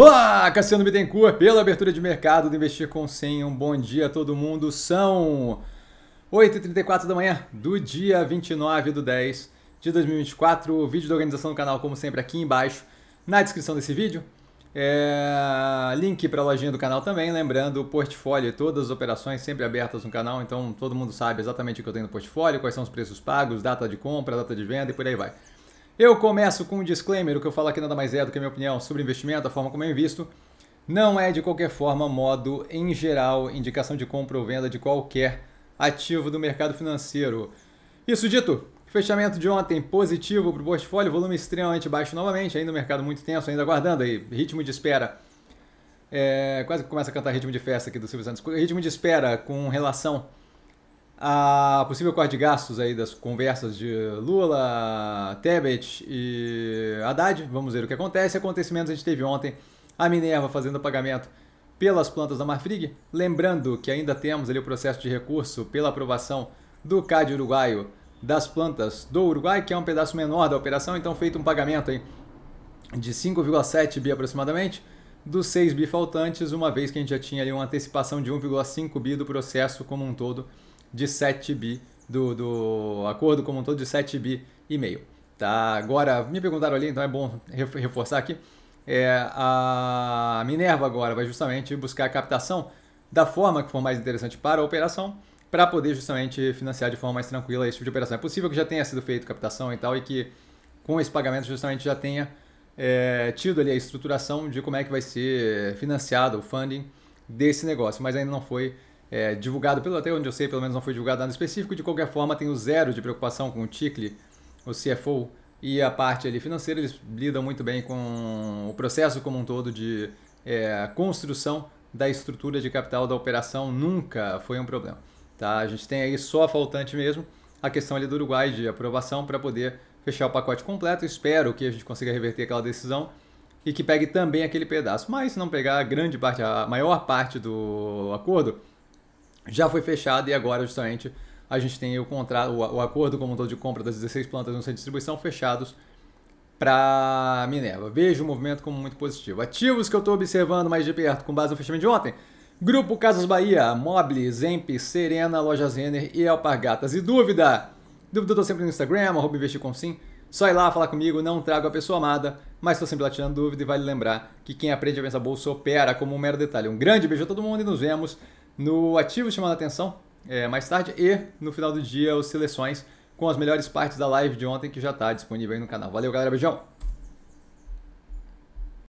Olá, Cassiano Bittencourt, pela abertura de mercado do Investir com SIM. Um bom dia a todo mundo. São 8h34 da manhã do dia 29/10/2024. O vídeo da organização do canal, como sempre, aqui embaixo na descrição desse vídeo. Link para a lojinha do canal também, lembrando, o portfólio, todas as operações sempre abertas no canal, então todo mundo sabe exatamente o que eu tenho no portfólio, quais são os preços pagos, data de compra, data de venda e por aí vai. Eu começo com um disclaimer, o que eu falo aqui nada mais é do que a minha opinião sobre investimento, a forma como eu invisto, não é de qualquer forma, modo, em geral, indicação de compra ou venda de qualquer ativo do mercado financeiro. Isso dito, fechamento de ontem positivo para o portfólio, volume extremamente baixo novamente, ainda o mercado muito tenso, ainda aguardando aí, ritmo de espera. Quase que começa a cantar ritmo de festa aqui do Silvio Santos. Ritmo de espera com relação a possível corte de gastos aí das conversas de Lula, Tebet e Haddad. Vamos ver o que acontece. Acontecimentos a gente teve ontem, a Minerva fazendo pagamento pelas plantas da Marfrig. Lembrando que ainda temos ali o processo de recurso pela aprovação do Cade uruguaio das plantas do Uruguai, que é um pedaço menor da operação, então feito um pagamento aí de 5,7 bi aproximadamente, dos 6 bi faltantes, uma vez que a gente já tinha ali uma antecipação de 1,5 bi do processo como um todo de 7 bi, do acordo como um todo de 7 bi e meio. Tá, agora, me perguntaram ali, então é bom reforçar aqui, a Minerva agora vai justamente buscar a captação da forma que for mais interessante para a operação, para poder justamente financiar de forma mais tranquila esse tipo de operação. É possível que já tenha sido feito captação e tal, e que com esse pagamento justamente já tenha tido ali a estruturação de como é que vai ser financiado o funding desse negócio, mas ainda não foi divulgado, até onde eu sei, pelo menos não foi divulgado nada específico. De qualquer forma, tenho zero de preocupação com o Ticle, o CFO, e a parte ali financeira. Eles lidam muito bem com o processo como um todo de construção da estrutura de capital da operação, nunca foi um problema. Tá, a gente tem aí só faltante mesmo a questão ali do Uruguai de aprovação para poder fechar o pacote completo. Espero que a gente consiga reverter aquela decisão e que pegue também aquele pedaço. Mas se não pegar a grande parte, a maior parte do acordo já foi fechada e agora justamente a gente tem o contrato, o acordo como um todo de compra das 16 plantas no centro de distribuição fechados para Minerva. Vejo o movimento como muito positivo. Ativos que eu estou observando mais de perto com base no fechamento de ontem: Grupo Casas Bahia, Mobles, Emp Serena, Loja Zener e Alpargatas. E dúvida? Dúvida eu tô sempre no Instagram, @investircomsim. Só ir lá falar comigo, não trago a pessoa amada, mas estou sempre lá tirando dúvida e vale lembrar que quem aprende a pensar bolsa opera como um mero detalhe. Um grande beijo a todo mundo e nos vemos no Ativo Chamando a Atenção mais tarde e no final do dia os Seleções com as melhores partes da live de ontem que já está disponível aí no canal. Valeu galera, beijão!